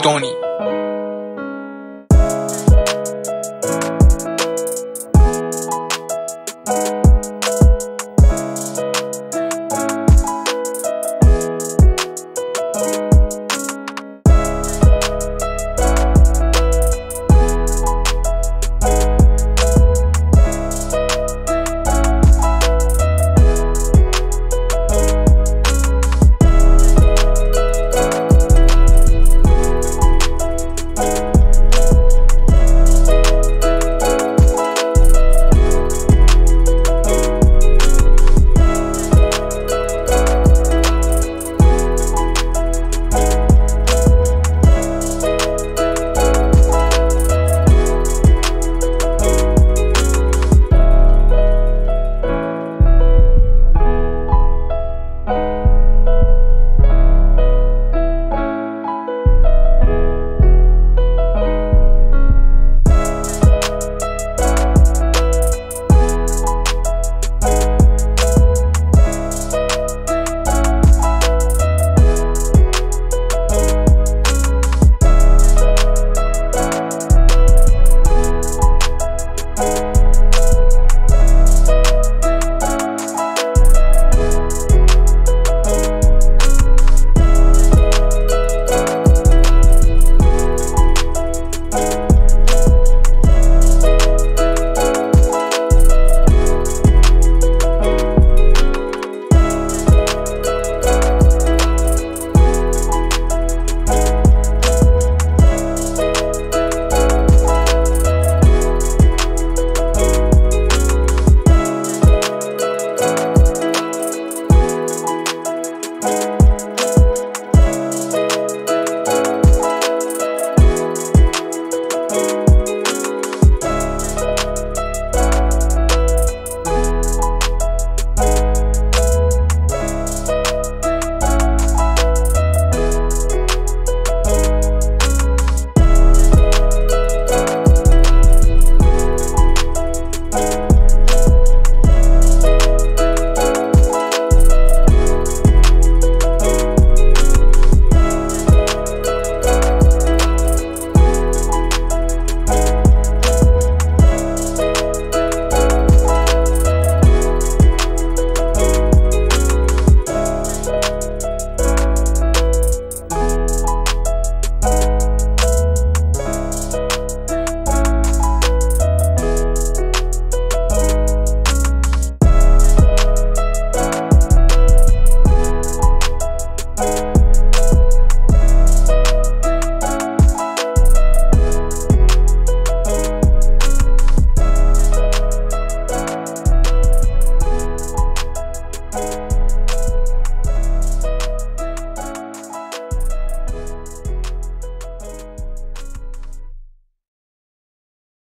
Ftony.